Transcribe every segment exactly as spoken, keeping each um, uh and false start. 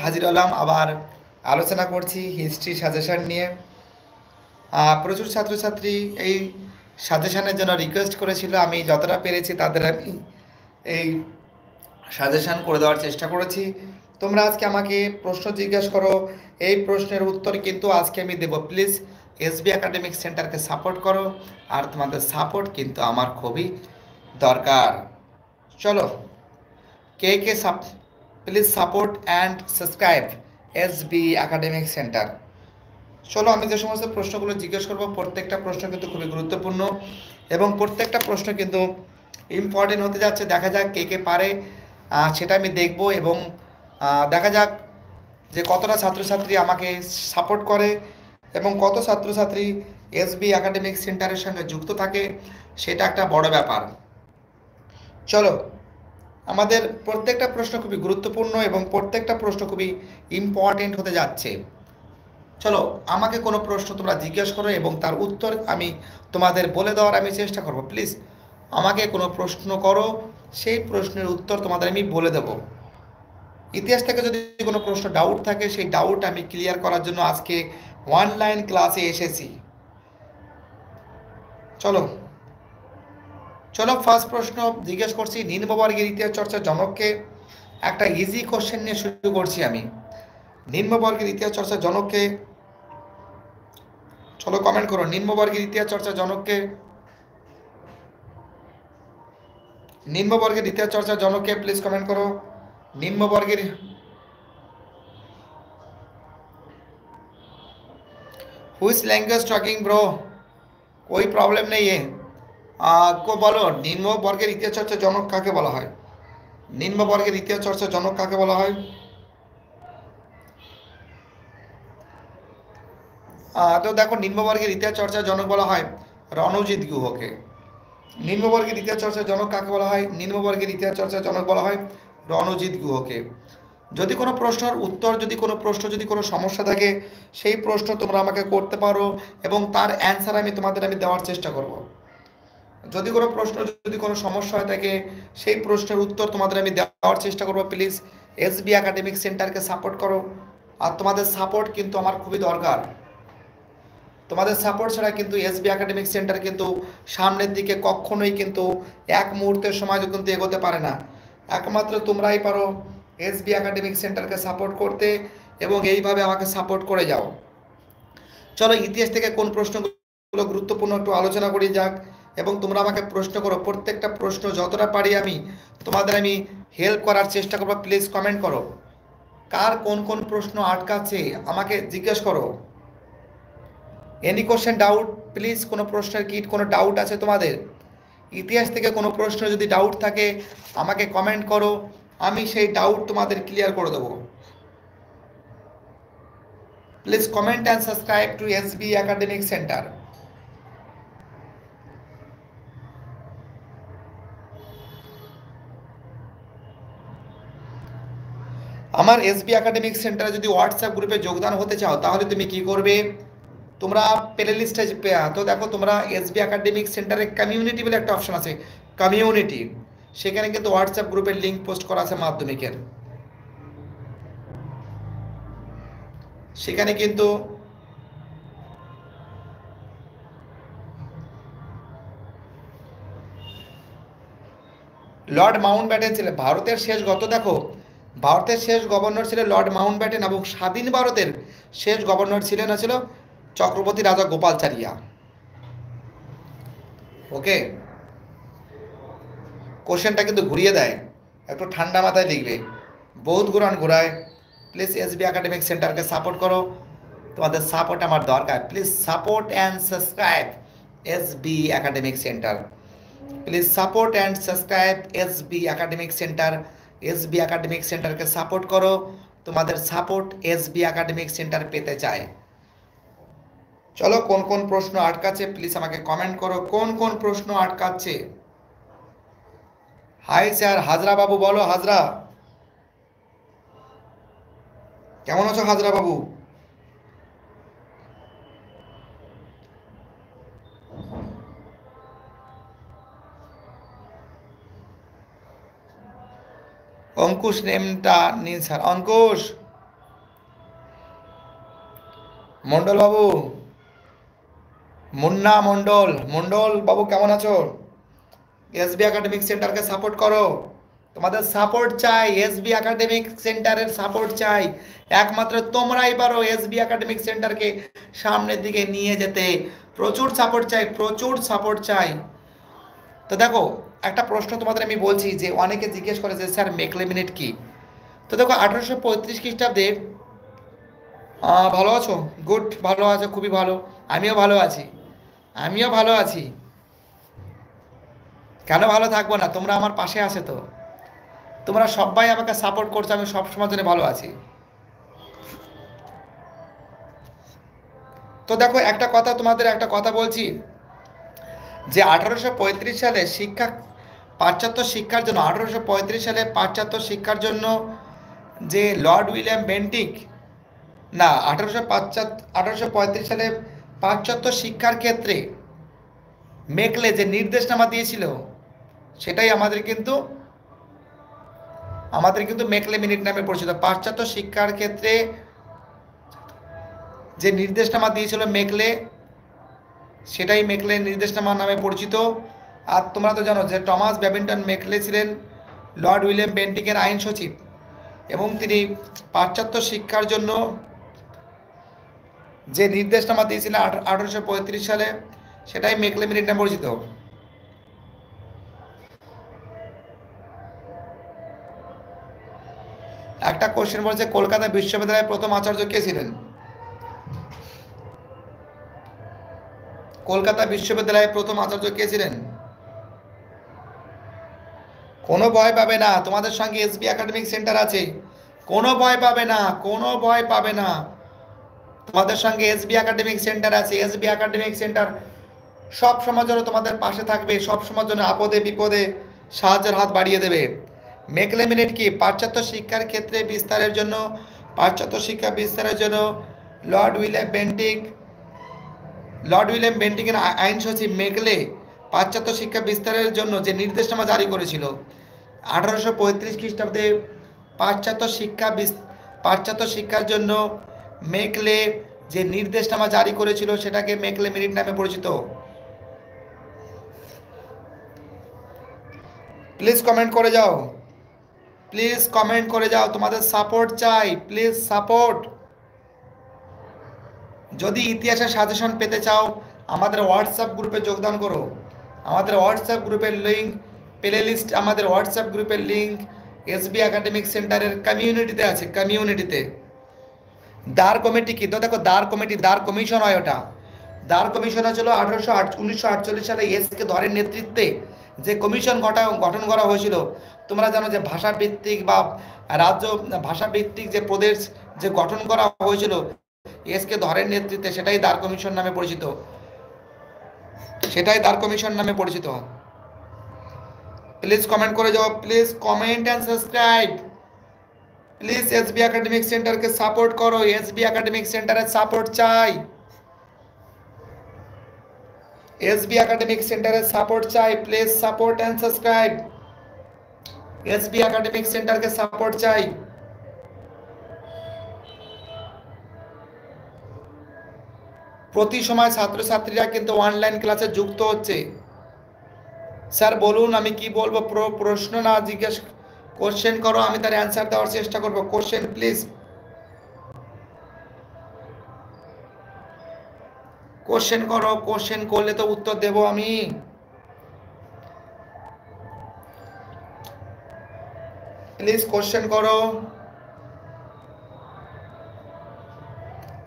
हाजिर हलाम आबार आलोचना करছি হিস্ট্রি সাজেশন নিয়ে প্রচুর ছাত্রছাত্রী এই সাজেশনের জন্য রিকোয়েস্ট করেছিল আমি যতটা পেরেছি তাদের আমি এই সাজেশন করে দেওয়ার চেষ্টা করেছি তোমরা আজকে আমাকে প্রশ্ন জিজ্ঞাসা করো এই প্রশ্নের উত্তর কিন্তু আজকে আমি দেব প্লিজ এসবি একাডেমিক সেন্টারকে সাপোর্ট করো আর তোমাদের সাপোর্ট কিন্তু আমার খুবই দরকার চলো কে কে সাপ Please support and subscribe S B Academic Center. চলো আমি যে সমস্ত প্রশ্নগুলো জিজ্ঞেস করব প্রত্যেকটা প্রশ্ন কিন্তু খুবই গুরুত্বপূর্ণ এবং প্রত্যেকটা প্রশ্ন কিন্তু ইম্পর্টেন্ট হতে যাচ্ছে দেখা যাক কে কে পারে সেটা আমি দেখব এবং দেখা যাক যে কতটা ছাত্রছাত্রী আমাকে সাপোর্ট করে এবং কত ছাত্রছাত্রী S B Academic সেন্টারের সঙ্গে যুক্ত থাকে সেটা একটা বড় ব্যাপার চলো আমাদের প্রত্যেকটা প্রশ্ন খুবই গুরুত্বপূর্ণ এবং প্রত্যেকটা প্রশ্ন খুবই ইম্পর্টেন্ট হতে যাচ্ছে চলো আমাকে কোনো প্রশ্ন তোমরা জিজ্ঞেস করো এবং তার উত্তর আমি তোমাদের বলে দেওয়ার আমি চেষ্টা করব প্লিজ আমাকে কোনো প্রশ্ন করো সেই প্রশ্নের উত্তর তোমাদের আমি বলে দেব ইতিহাস থেকে যদি কোনো প্রশ্ন ডাউট থাকে সেই ডাউট আমি ক্লিয়ার করার জন্য আজকে অনলাইন ক্লাসে এসেছি চলো চলো ফার্স্ট প্রশ্ন জিজ্ঞেস করছি নিম্নবর্গের ইতিহাস চর্চা জনককে একটা ইজি কোশ্চেন নিয়ে শুরু করছি আমি নিম্নবর্গের ইতিহাস চর্চা জনককে চলো কমেন্ট করো নিম্নবর্গের ইতিহাস চর্চা জনককে নিম্নবর্গের ইতিহাস চর্চা জনককে প্লিজ কমেন্ট করো নিম্নবর্গের হুইচ ল্যাঙ্গুয়েজ টকিং ব্রো कोई प्रॉब्लम नहीं है को बोलो निम्न वर्गर इतिहास चर्चा जनक काके बोला है निम्न वर्गर इतिहास चर्चा जनक काके बोला है तो देखो निम्न वर्गर इतिहास चर्चा जनक बोला है रणजित गुह के निम्न वर्गर इतिहास चर्चा जनक काके बोला है निम्न वर्गर इतिहास चर्चा जनक बोला है रणजित गुह के যদি কোনো প্রশ্নের উত্তর যদি কোনো প্রশ্ন যদি কোনো সমস্যা থাকে সেই প্রশ্ন তোমরা আমাকে করতে পারো এবং তার অ্যানসার আমি তোমাদের আমি দেওয়ার চেষ্টা করব যদি কোনো প্রশ্ন যদি কোনো সমস্যা হয় থাকে সেই প্রশ্নের উত্তর তোমাদের আমি দেওয়ার চেষ্টা করব প্লিজ এসবি একাডেমিক সেন্টারকে সাপোর্ট করো আর তোমাদের সাপোর্ট কিন্তু আমার খুবই দরকার তোমাদের সাপোর্ট ছাড়া কিন্তু এসবি একাডেমিক সেন্টার কিন্তু সামনের দিকে কখনোই কিন্তু এক মুহূর্তের সময় কিন্তু এগোতে পারে না একমাত্র তোমরাই পারো এসবি একাডেমিক সেন্টারকে সাপোর্ট করতে এবং এইভাবে আমাকে সাপোর্ট করে যাও চলো ইতিহাস থেকে কোন প্রশ্নগুলো গুরুত্বপূর্ণ একটু আলোচনা করি যাক এবং তোমরা আমাকে প্রশ্ন করো প্রত্যেকটা প্রশ্ন যতটা পারি আমি তোমাদের আমি হেল্প করার চেষ্টা করবো প্লিজ কমেন্ট করো কার কোন কোন প্রশ্ন আটকাচ্ছে আমাকে জিজ্ঞেস করো এনি কোশ্চেন ডাউট প্লিজ কোনো প্রশ্নের কি কোনো ডাউট আছে তোমাদের ইতিহাস থেকে কোনো প্রশ্ন যদি ডাউট থাকে আমাকে কমেন্ট করো আমি সেই ডাউট তোমাদের ক্লিয়ার করে দেব please comment and subscribe to SB academic centre আমার এসবি একাডেমিক সেন্টারে যদি হোয়াটসঅ্যাপ গ্রুপে যোগদান হতে চাও তাহলে তুমি কি করবে তোমরা প্লেলিস্টে তো দেখো তোমরা এসবি একাডেমিক সেন্টারে কমিউনিটি বলে একটা অপশন আছে কমিউনিটি সেখানে কিন্তু হোয়াটসঅ্যাপ গ্রুপের লিঙ্ক পোস্ট করা আছে মাধ্যমিকের সেখানে কিন্তু লর্ড মাউন্টব্যাটেন ছিলেন ভারতের শেষ গত দেখো ভারতের শেষ গভর্নর ছিলেন লর্ড মাউন্টব্যাটেন এবং স্বাধীন ভারতের শেষ গভর্নর ছিলেন ছিল চক্রবর্তী রাজা গোপালচারিয়া ওকে কোশ্চেনটা কিন্তু ঘুরিয়ে দেয় একটু ঠান্ডা মাথায় লিখবে বহুত ঘুরান ঘুরায় প্লিজ এসবি একাডেমিক সেন্টারকে সাপোর্ট করো তোমাদের সাপোর্ট আমার দরকার please support and subscribe SB academic centre please support and subscribe SB academic centre SB academic সেন্টারকে সাপোর্ট করো তোমাদের সাপোর্ট এসবি একাডেমিক সেন্টার পেতে চায় চলো কোন কোন প্রশ্ন আটকাচ্ছে প্লিজ আমাকে কমেন্ট করো কোন কোন প্রশ্ন আটকাচ্ছে হাই স্যার হাজরা বাবু বলো হাজরা কেমন আছো হাজরা বাবু অঙ্কুশ নেমটা নিন স্যার অঙ্কুশ মন্ডল বাবু, মুন্না মন্ডল, মন্ডল বাবু কেমন আছো? এসবি একাডেমিক সেন্টারকে সাপোর্ট করো, তোমাদের সাপোর্ট চাই, এসবি একাডেমিক সেন্টারের সাপোর্ট চাই। একমাত্র তোমরাই পারো এসবি একাডেমিক সেন্টারকে সামনের দিকে নিয়ে যেতে। প্রচুর সাপোর্ট চাই, প্রচুর সাপোর্ট চাই। তো দেখো একটা প্রশ্ন তোমাদের আমি বলছি, যে অনেকে জিজ্ঞেস করে যে স্যার মেকলেমিনেট কি? তো দেখো আঠারোশো পঁয়ত্রিশ খ্রিস্টাব্দে, ভালো আছো? গুড, ভালো আছো, খুবই ভালো। আমিও ভালো আছি, আমিও ভালো আছি। কেন ভালো থাকবো না? তোমরা আমার পাশে আসে তো, তোমরা সবাই আমাকে সাপোর্ট করছো, আমি সবসময় জন্য ভালো আছি। তো দেখো একটা কথা তোমাদের, একটা কথা বলছি যে আঠারোশো পঁয়ত্রিশ সালে শিক্ষা, পাশ্চাত্য শিক্ষার জন্য আঠারোশো পঁয়ত্রিশ সালে পাশ্চাত্য শিক্ষার জন্য যে লর্ড উইলিয়াম বেন্টিক, না আঠারোশো পাশ্চাত্য আঠারোশো পঁয়ত্রিশ সালে পাশ্চাত্য শিক্ষার ক্ষেত্রে মেকলে যে নির্দেশনামা দিয়েছিল, সেটাই আমাদের কিন্তু আমাদের কিন্তু মেকলে মিনিট নামে পরিচিত। পাশ্চাত্য শিক্ষার ক্ষেত্রে যে নির্দেশনামা দিয়েছিল মেকলে, সেটাই মেকলে নির্দেশনামা নামে পরিচিত। আর তোমরা তো জানো যে টমাস ব্যাবিংটন মেকলে ছিলেন লর্ড উইলিয়াম বেন্টিকের আইন সচিব, এবং তিনি পাশ্চাত্য শিক্ষার জন্য যে নির্দেশনামা দিয়েছিলেন আঠারোশো পঁয়ত্রিশ সালে, সেটাই মেকলে মিনিট নামে পরিচিত। একটা কোশ্চেন বলছে কলকাতা বিশ্ববিদ্যালয়ের প্রথম আচার্য কে ছিলেন? কলকাতা বিশ্ববিদ্যালয়ের প্রথম আচার্য কে ছিলেন? কোনো ভয় পাবে না, তোমাদের সঙ্গে এসবি একাডেমিক সেন্টার আছে, কোনো ভয় পাবে না, কোনো ভয় পাবে না, তোমাদের সঙ্গে এসবি একাডেমিক সেন্টার আছে। এসবি একাডেমিক সেন্টার সব সময় জন্য তোমাদের পাশে থাকবে, সব সময় জন্য আপদে বিপদে সাহায্যের হাত বাড়িয়ে দেবে। মেকলে মিনিট কি? পাশ্চাত্য শিক্ষার ক্ষেত্রে বিস্তারের জন্য, পাশ্চাত্য শিক্ষা বিস্তারের জন্য Lord William Bentinck, Lord William বেন্টিকের আইন সচিব মেকলে পাশ্চাত্য শিক্ষা বিস্তারের জন্য যে নির্দেশনামা জারি করেছিল আঠারোশো পঁয়ত্রিশ খ্রিস্টাব্দে, পাশ্চাত্য শিক্ষা পাশ্চাত্য শিক্ষার জন্য মেকলে যে নির্দেশনামা জারি করেছিল, সেটাকে মেকলে মিনিট নামে পরিচিত। প্লিজ কমেন্ট করে যাও, প্লিজ কমেন্ট করে যাও, তোমাদের সাপোর্ট চাই, প্লিজ সাপোর্ট। যদি ইতিহাসের সাজেশন পেতে চাও আমাদের হোয়াটসঅ্যাপ গ্রুপে যোগদান করো। আমাদের হোয়াটসঅ্যাপ গ্রুপের লিঙ্ক, প্লে লিস্ট, আমাদের হোয়াটসঅ্যাপ গ্রুপের লিঙ্ক এসবি একাডেমিক সেন্টারের কমিউনিটিতে আছে, কমিউনিটিতে। দ্বার কমিটি কি? তো দেখো দ্বার কমিটি, দ্বার কমিশন হয় ওটা। দ্বার কমিশন হয়েছিল আঠারোশো আট উনিশশো আটচল্লিশ সালে এস কে ধরের নেতৃত্বে যে কমিশন ঘটা গঠন করা হয়েছিল। তোমরা জানো যে ভাষাভিত্তিক বা রাজ্য ভাষাভিত্তিক যে প্রদেশ যে গঠন করা হয়েছিল এস কে ধরের নেতৃত্বে, সেটাই দ্বার কমিশন নামে পরিচিত, সেটাই দ্বার কমিশন নামে পরিচিত। প্লিজ কমেন্ট করে যাও, please comment and subscribe. Please SB academic সেন্টারকে সাপোর্ট করো, এসবি একাডেমিক সেন্টারের সাপোর্ট চাই, এসবি একাডেমিক সেন্টারের সাপোর্ট চাই। Please support and subscribe, SB academic সেন্টারকে সাপোর্ট চাই। প্রতি সময় ছাত্রছাত্রীরা কিন্তু অনলাইন ক্লাসে যুক্ত হচ্ছে। স্যার বলুন, আমি কি বলবো? প্রশ্ন না জিজ্ঞেস, কোশ্চেন করো, আমি তার অ্যান্সার দেওয়ার চেষ্টা করবো। কোশ্চেন প্লিজ, কোশ্চেন করো, কোশ্চেন করলে তো উত্তর দেব আমি। প্লিজ কোশ্চেন করো।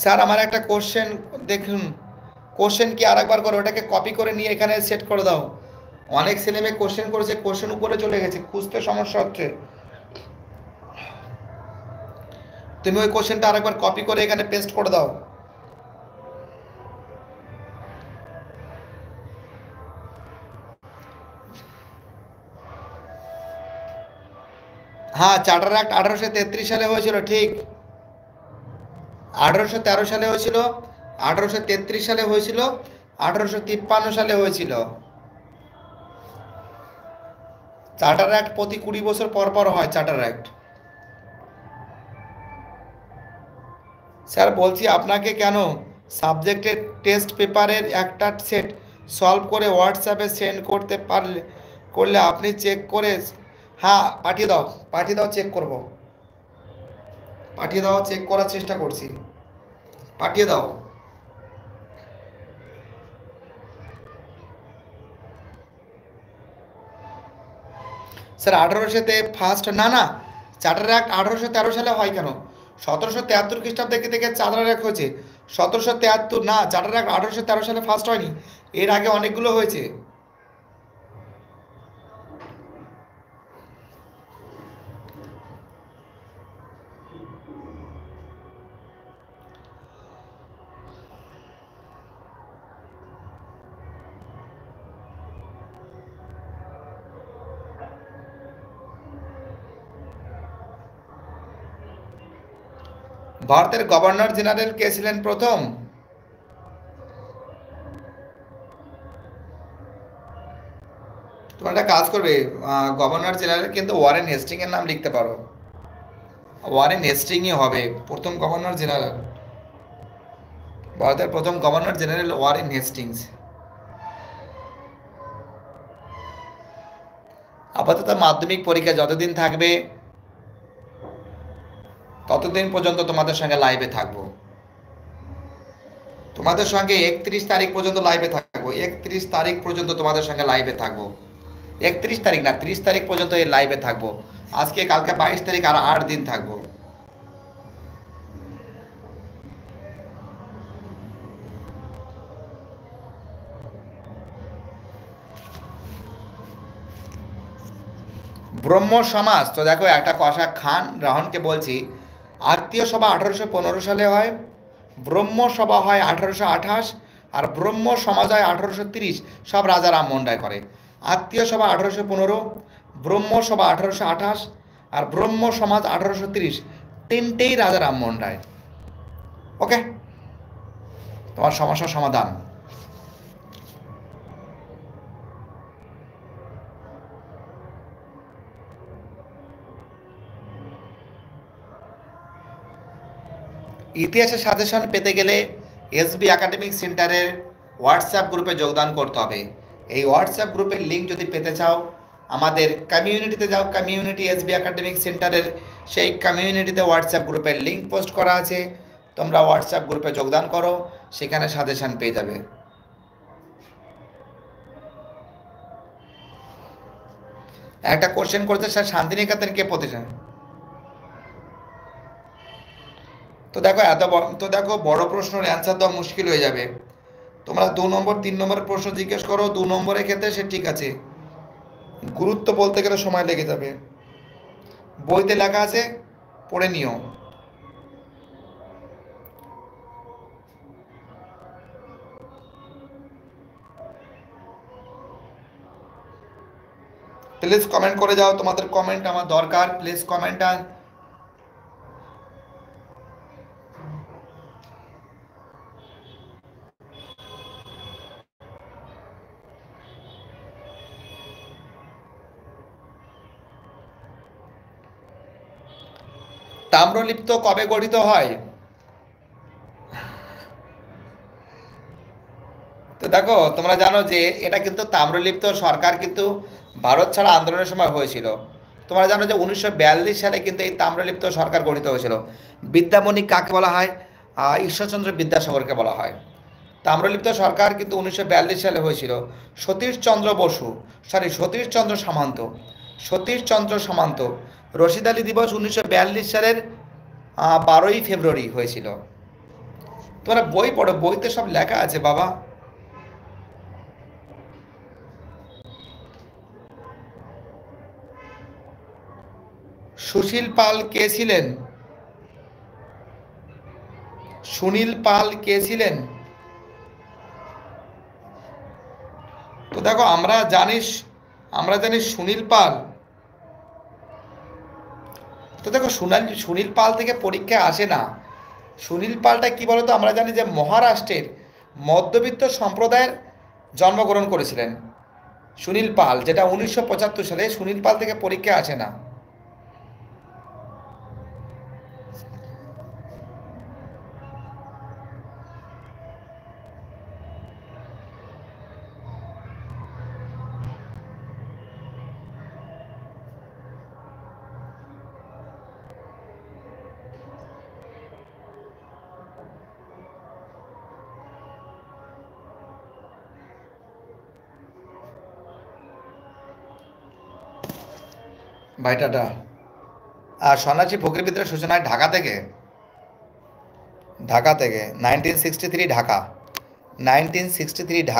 স্যার আমার একটা কোশ্চেন, দেখুন কোশ্চেন কি? আরেকবার করো, ওটাকে কপি করে নিয়ে এখানে সেট করে দাও। অনেক ছেলেমেয়ে কোশ্চেন করেছে, কোশ্চেন উপরে চলে গেছে, খুঁজতে সমস্যা হচ্ছে। তুমি ওই কোশ্চেনটা আরেকবার কপি করে এখানে পেস্ট করে দাও। হ্যাঁ, চার্টার অ্যাক্ট আঠারোশো তেত্রিশ সালে হয়েছিল, ঠিক আঠারোশো তেরো সালে হয়েছিল, আঠারোশো তেত্রিশ সালে হয়েছিল, আঠারোশো তিপ্পান্ন সালে হয়েছিল। চার্টার অ্যাক্ট প্রতি কুড়ি বছর পর পর হয় চার্টার অ্যাক্ট। স্যার বলছি আপনাকে কেন সাবজেক্টের টেস্ট পেপারের একটা সেট সলভ করে হোয়াটসঅ্যাপে সেন্ড করতে পারলে করলে আপনি চেক করে হ্যাঁ পাঠিয়ে দাও পাঠিয়ে দাও চেক করব পাঠিয়ে দাও চেক করার চেষ্টা করছি পাঠিয়ে দাও স্যার আঠারোশোতে ফার্স্ট না না চার্টার অ্যাক্ট আঠারোশো তেরো সালে হয় কেন সতেরোশো তেয়াত্তর খ্রিস্টাব্দে থেকে চার্টার অ্যাক্ট হয়েছে সতেরোশো তেয়াত্তর না চার্টার অ্যাক্ট আঠারোশো তেরো সালে ফার্স্ট হয়নি এর আগে অনেকগুলো হয়েছে ভারতের গভর্নর জেনারেল কে ছিলেন প্রথম তোমরা একটা কাজ করবে গভর্নর জেনারেল কিন্তু ওয়ারেন হেস্টিং এর নাম লিখতে পারো ওয়ারেন হেস্টিংই হবে প্রথম গভর্নর জেনারেল ভারতের প্রথম গভর্নর জেনারেল ওয়ারেন হেস্টিংস আপাতত মাধ্যমিক পরীক্ষা যতদিন থাকবে ততদিন পর্যন্ত তোমাদের সঙ্গে লাইভে থাকবো তোমাদের সঙ্গে একত্রিশ তারিখ পর্যন্ত লাইভে থাকবো একত্রিশ তারিখ পর্যন্ত তোমাদের সঙ্গে লাইভে থাকবো একত্রিশ তারিখ না ত্রিশ তারিখ পর্যন্ত এই লাইভে থাকবো আজকে কালকে বাইশ তারিখ আর আট দিন থাকবো ব্রহ্ম সমাজ তো দেখো একটা কথা খান রাহনকে বলছি আত্মীয় সভা আঠারোশো পনেরো সালে হয় ব্রহ্ম সভা হয় আঠারোশো আঠাশ আর ব্রহ্ম সমাজ হয় আঠারোশো তিরিশ সব রাজা রাম মোহন রায় করে আত্মীয় সভা আঠারোশো পনেরো ব্রহ্ম সভা আঠারোশো আঠাশ আর ব্রহ্ম সমাজ আঠারোশো তিরিশ তিনটেই রাজা রাম মোহন রায় ওকে তোমার সমস্যার সমাধান ইতিহাসের সাজেশন পেতে গেলে এসবি একাডেমিক সেন্টারের হোয়াটসঅ্যাপ গ্রুপে যোগদান করতে হবে এই হোয়াটসঅ্যাপ গ্রুপের লিঙ্ক যদি পেতে চাও আমাদের কমিউনিটিতে যাও কমিউনিটি এসবি একাডেমিক সেন্টারের সেই কমিউনিটিতে হোয়াটসঅ্যাপ গ্রুপের লিঙ্ক পোস্ট করা আছে তোমরা হোয়াটসঅ্যাপ গ্রুপে যোগদান করো সেখানে সাজেশন পেয়ে যাবে একটা কোশ্চেন করতে স্যার শান্তিনিকেতন কে প্রতিষ্ঠা তো দেখো এত তো দেখো বড় প্রশ্নের অ্যান্সার দেওয়া মুশকিল হয়ে যাবে তোমরা দু নম্বর তিন নম্বরের প্রশ্ন জিজ্ঞেস করো দু নম্বরের ক্ষেত্রে সে ঠিক আছে গুরুত্ব বলতে গেলে সময় লেগে যাবে বইতে লেখা আছে পড়ে নিও প্লিজ কমেন্ট করে যাও তোমাদের কমেন্ট আমার দরকার প্লিজ কমেন্ট আর তাম্রলিপ্ত কবে গঠিত হয় তো দেখো তোমরা জানো যে এটা কিন্তু তাম্রলিপ্ত সরকার কিন্তু ভারত ছাড়া আন্দোলনের সময় হয়েছিল তোমরা জানো যে উনিশশো বিয়াল্লিশ সালে কিন্তু এই তাম্রলিপ্ত সরকার গঠিত হয়েছিল বিদ্যামণি কাকে বলা হয় ঈশ্বরচন্দ্র বিদ্যাসাগরকে বলা হয় তাম্রলিপ্ত সরকার কিন্তু উনিশশো বিয়াল্লিশ সালে হয়েছিল সতীশচন্দ্র বসু সরি সতীশচন্দ্র সামন্ত সতীশচন্দ্র সামন্ত রশিদ আলী দিবস উনিশশো বিয়াল্লিশ সালের বারোই ফেব্রুয়ারি হয়েছিল তোমরা বই পড়ো বইতে সব লেখা আছে বাবা সুশীল পাল কে ছিলেন সুনীল পাল কে ছিলেন তো দেখো আমরা জানিস আমরা জানি সুনীল পাল তো দেখো সুনীল সুনীল পাল থেকে পরীক্ষায় আসে না সুনীল পালটা কি বলতো আমরা জানি যে মহারাষ্ট্রের মধ্যবিত্ত সম্প্রদায়ের জন্মগ্রহণ করেছিলেন সুনীল পাল যেটা উনিশশো পঁচাত্তর সালে সুনীল পাল থেকে পরীক্ষায় আসে না ভাই টাটা। আর স্বর্ণা চিপোগিরি বিদ্রোহের সূচনায় ঢাকা থেকে ঢাকা থেকে nineteen sixty three Dhaka nineteen sixty three Dhaka